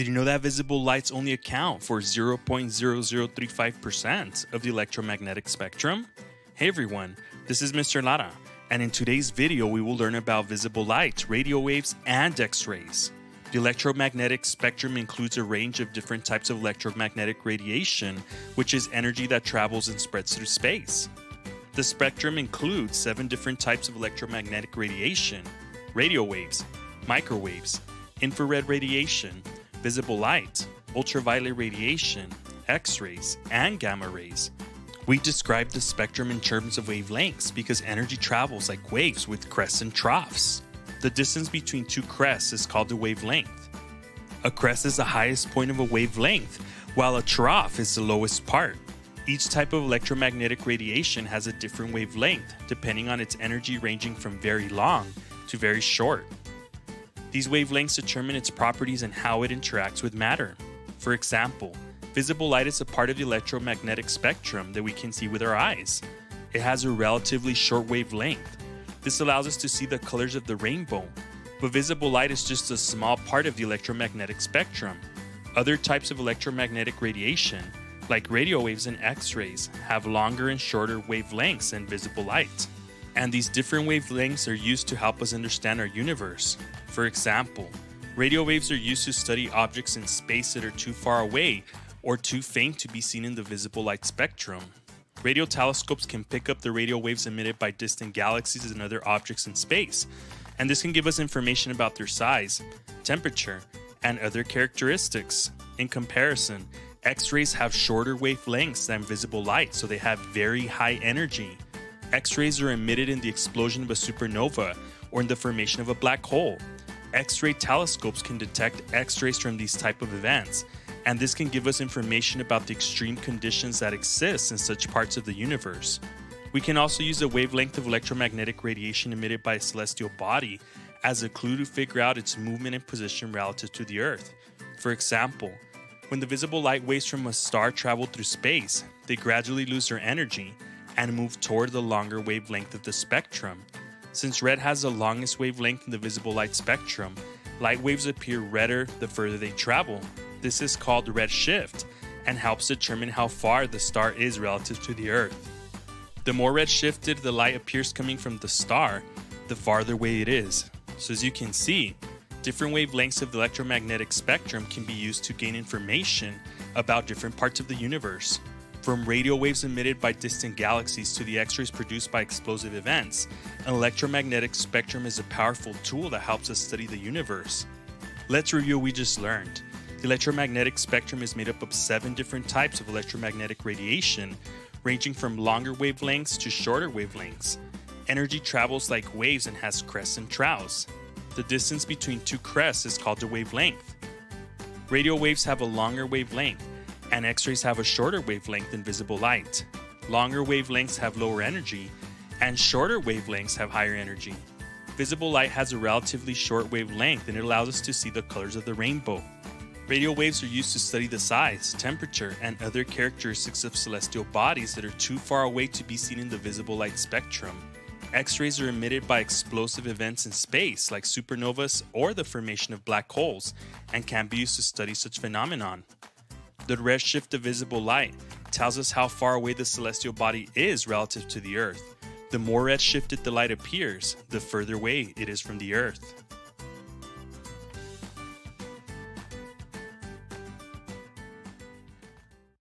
Did you know that visible lights only account for 0.0035% of the electromagnetic spectrum? Hey everyone, this is Mr. Lara, and in today's video we will learn about visible light, radio waves, and X-rays. The electromagnetic spectrum includes a range of different types of electromagnetic radiation, which is energy that travels and spreads through space. The spectrum includes 7 different types of electromagnetic radiation: radio waves, microwaves, infrared radiation, visible light, ultraviolet radiation, X-rays, and gamma rays. We describe the spectrum in terms of wavelengths because energy travels like waves with crests and troughs. The distance between two crests is called the wavelength. A crest is the highest point of a wavelength, while a trough is the lowest part. Each type of electromagnetic radiation has a different wavelength, depending on its energy ranging from very long to very short. These wavelengths determine its properties and how it interacts with matter. For example, visible light is a part of the electromagnetic spectrum that we can see with our eyes. It has a relatively short wavelength. This allows us to see the colors of the rainbow, but visible light is just a small part of the electromagnetic spectrum. Other types of electromagnetic radiation, like radio waves and X-rays, have longer and shorter wavelengths than visible light. And these different wavelengths are used to help us understand our universe. For example, radio waves are used to study objects in space that are too far away or too faint to be seen in the visible light spectrum. Radio telescopes can pick up the radio waves emitted by distant galaxies and other objects in space, and this can give us information about their size, temperature, and other characteristics. In comparison, X-rays have shorter wavelengths than visible light, so they have very high energy. X-rays are emitted in the explosion of a supernova or in the formation of a black hole. X-ray telescopes can detect X-rays from these type of events, and this can give us information about the extreme conditions that exist in such parts of the universe. We can also use the wavelength of electromagnetic radiation emitted by a celestial body as a clue to figure out its movement and position relative to the Earth. For example, when the visible light waves from a star travel through space, they gradually lose their energy and move toward the longer wavelength of the spectrum. Since red has the longest wavelength in the visible light spectrum, light waves appear redder the further they travel. This is called redshift and helps determine how far the star is relative to the Earth. The more redshifted the light appears coming from the star, the farther away it is. So as you can see, different wavelengths of the electromagnetic spectrum can be used to gain information about different parts of the universe. From radio waves emitted by distant galaxies to the X-rays produced by explosive events, an electromagnetic spectrum is a powerful tool that helps us study the universe. Let's review what we just learned. The electromagnetic spectrum is made up of 7 different types of electromagnetic radiation, ranging from longer wavelengths to shorter wavelengths. Energy travels like waves and has crests and troughs. The distance between two crests is called the wavelength. Radio waves have a longer wavelength, and X-rays have a shorter wavelength than visible light. Longer wavelengths have lower energy, and shorter wavelengths have higher energy. Visible light has a relatively short wavelength, and it allows us to see the colors of the rainbow. Radio waves are used to study the size, temperature, and other characteristics of celestial bodies that are too far away to be seen in the visible light spectrum. X-rays are emitted by explosive events in space, like supernovas or the formation of black holes, and can be used to study such phenomenon. The redshift of visible light tells us how far away the celestial body is relative to the Earth. The more redshifted the light appears, the further away it is from the Earth.